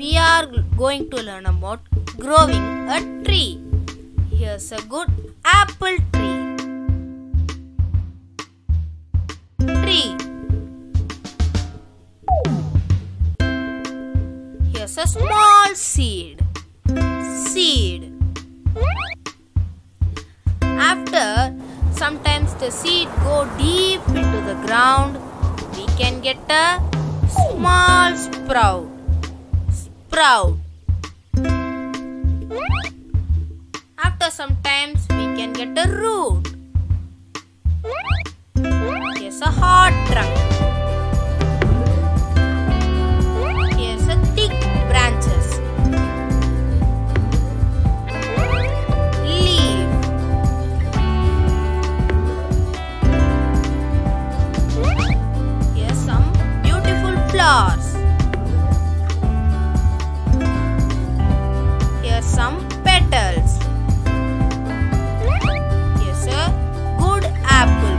we are going to learn about growing a tree. Here's a good apple tree. Tree. Here's a small seed. Seed. After sometimes the seed go deep into the ground, we can get a small sprout. Sprout. After sometimes we can get a root. Here's a hard trunk. Here's a thick branches. Leaf. Here's some beautiful flowers. Here's some petals. Here's a good apple.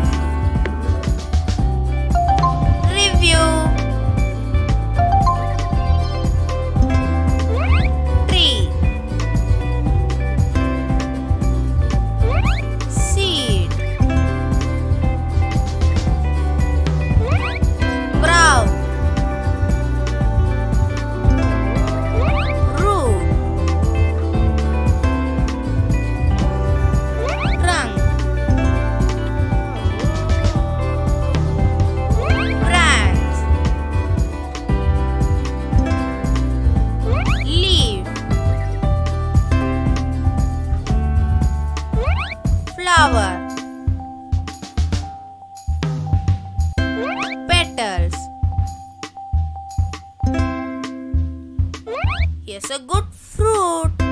Petals. Here's a good fruit.